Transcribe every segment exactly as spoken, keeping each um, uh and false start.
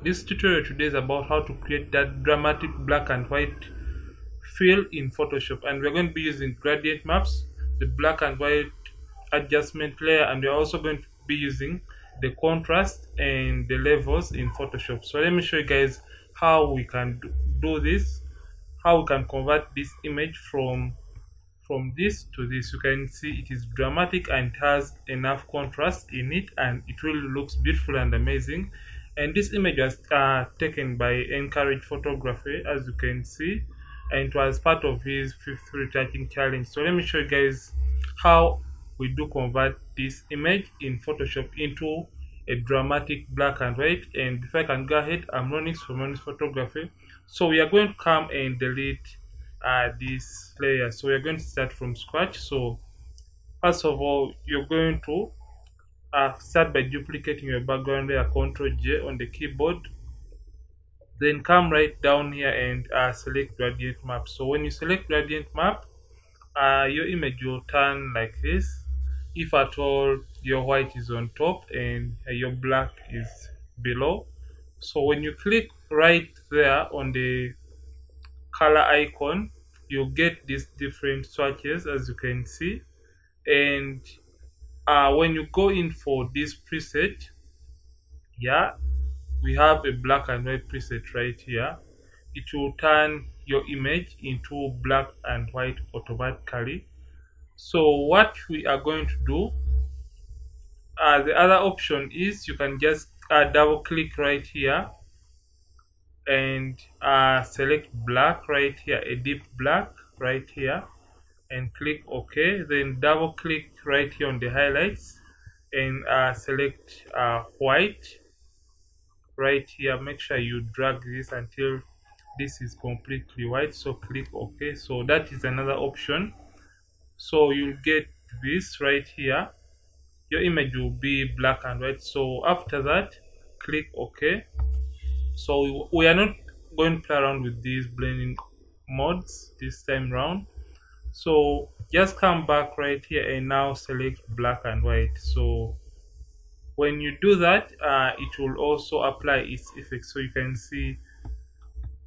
This tutorial today is about how to create that dramatic black and white feel in Photoshop, and we're going to be using gradient maps, the black and white adjustment layer, and we're also going to be using the contrast and the levels in Photoshop. So let me show you guys how we can do this, how we can convert this image from from this to this. You can see it is dramatic and has enough contrast in it, and it really looks beautiful and amazing. And this image was uh, taken by Ncourage Photography, as you can see, and it was part of his fifth retouching challenge. So let me show you guys how we do convert this image in Photoshop into a dramatic black and white. And if I can go ahead, I'm Ronnix from Ronnix Photography. So we are going to come and delete uh, this layer. So we are going to start from scratch. So first of all, you're going to uh, start by duplicating your background layer, control J on the keyboard. Then come right down here and uh, select gradient map. So when you select gradient map, uh, your image will turn like this. If at all your white is on top and your black is below. So when you click right there on the color icon, you'll get these different swatches, as you can see. And uh, when you go in for this preset, yeah, we have a black and white preset right here. It will turn your image into black and white automatically. So what we are going to do, uh, the other option is you can just uh, double click right here and uh, select black right here, a deep black right here, and click OK. Then double click right here on the highlights and uh, select uh, white right here. Make sure you drag this until this is completely white, so click OK. So that is another option. So you'll get this right here. Your image will be black and white. So after that, click OK. So we are not going to play around with these blending modes this time round. So just come back right here and now select black and white. So when you do that, uh, it will also apply its effect. So you can see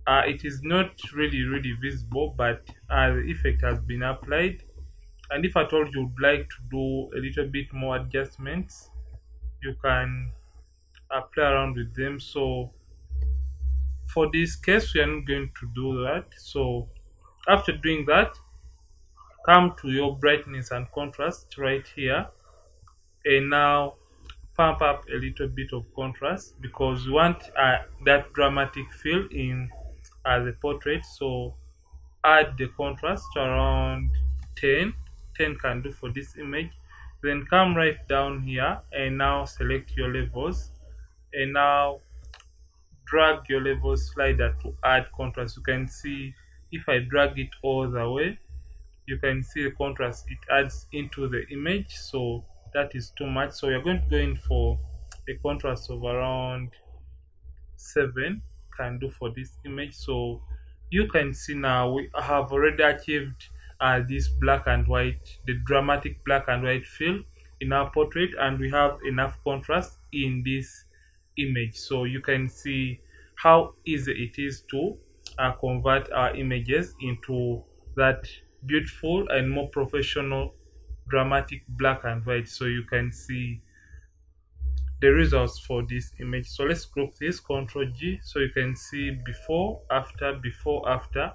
uh, it is not really really visible, but uh, the effect has been applied. And if at all you would like to do a little bit more adjustments, you can uh, play around with them. So for this case, we are not going to do that. So after doing that, come to your brightness and contrast right here, and now pump up a little bit of contrast because we want uh, that dramatic feel in as uh, a portrait. So add the contrast around ten. ten can do for this image. Then come right down here and now select your levels and now drag your levels slider to add contrast. You can see if I drag it all the way, you can see the contrast it adds into the image. So that is too much, so we are going to go in for a contrast of around seven can do for this image. So you can see now we have already achieved Uh, this black and white, the dramatic black and white feel in our portrait, and we have enough contrast in this image. So you can see how easy it is to uh, convert our images into that beautiful and more professional dramatic black and white. So you can see the results for this image. So let's group this, control G, so you can see before, after, before, after.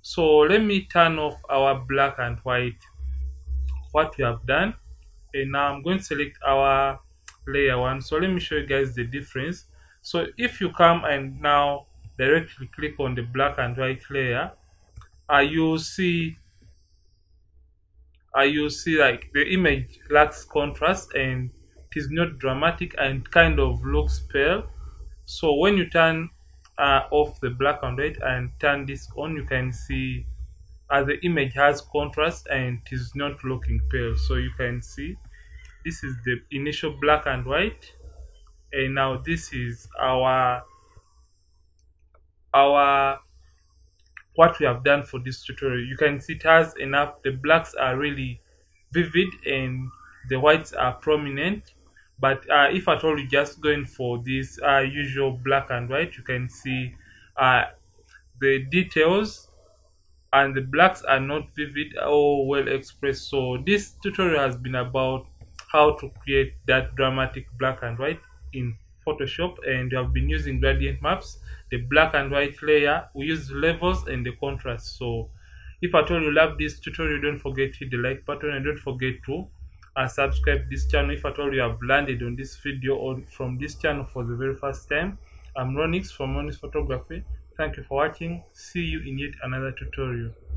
So let me turn off our black and white, what we have done, and now I'm going to select our layer one. So let me show you guys the difference. So if you come and now directly click on the black and white layer, uh, you'll see uh, you'll see like the image lacks contrast and it is not dramatic and kind of looks pale. So when you turn Uh, off the black and white and turn this on, you can see as uh, the image has contrast and it is not looking pale. So you can see this is the initial black and white, and now this is our our what we have done for this tutorial. You can see it has enough, the blacks are really vivid and the whites are prominent, But uh, if at all you're just going for this uh, usual black and white, you can see uh, the details and the blacks are not vivid or well expressed. So this tutorial has been about how to create that dramatic black and white in Photoshop, and I've been using gradient maps, the black and white layer, we use levels and the contrast. So if at all you love this tutorial, don't forget to hit the like button, and don't forget to uh, subscribe this channel if at all you have landed on this video or from this channel for the very first time. I'm Ronnix from Ronnix Photography. Thank you for watching. See you in yet another tutorial.